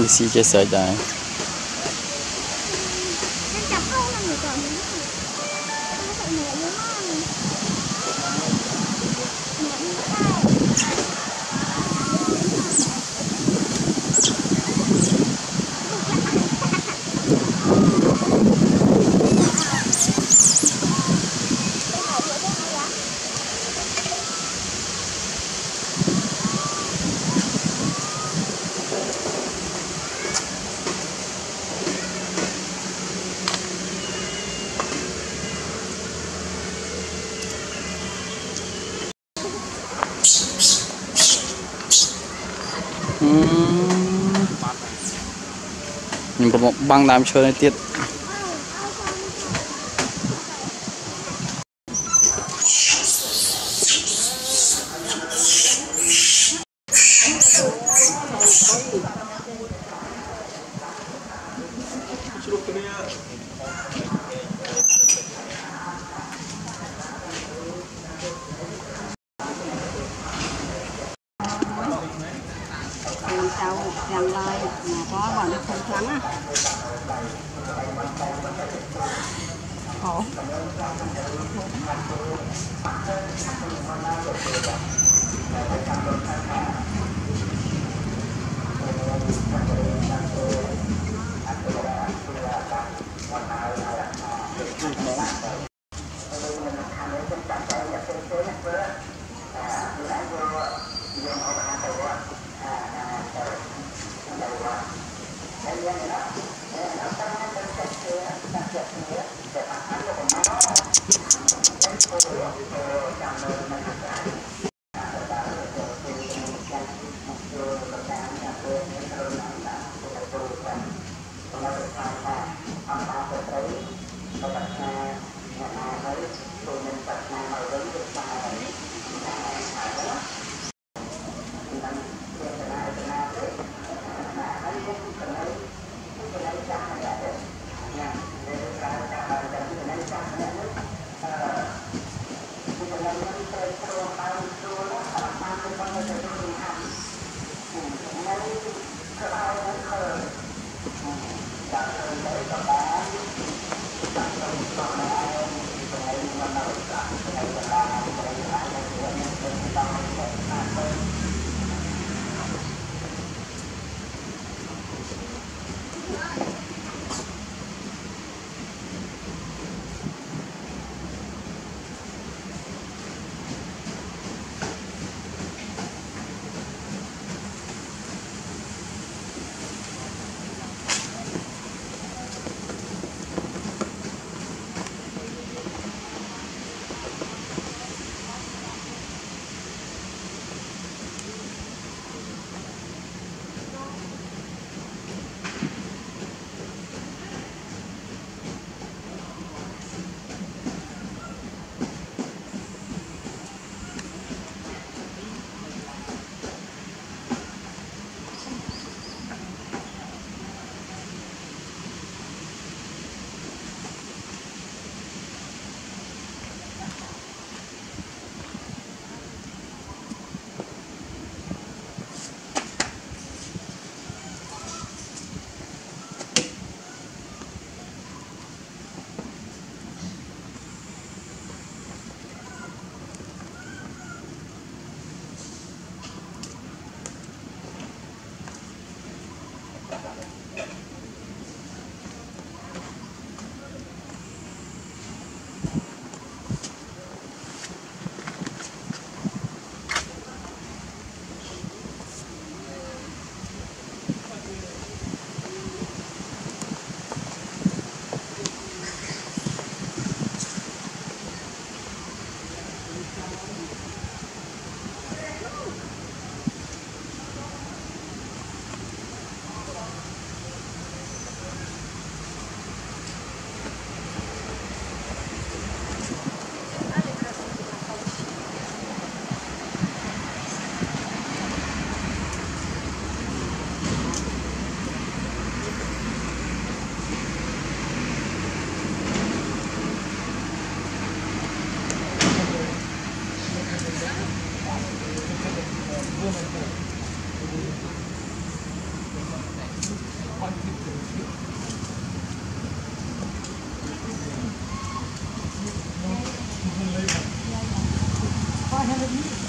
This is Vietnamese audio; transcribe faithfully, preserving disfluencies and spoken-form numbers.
Ui xì chơi sợi đại. Mình có một băng đám chơi này tiết. Làm lai mà có vào được không trắng á. Khổ. Hãy subscribe cho kênh Ghiền Mì Gõ để không bỏ lỡ những video hấp dẫn. five hundred meters.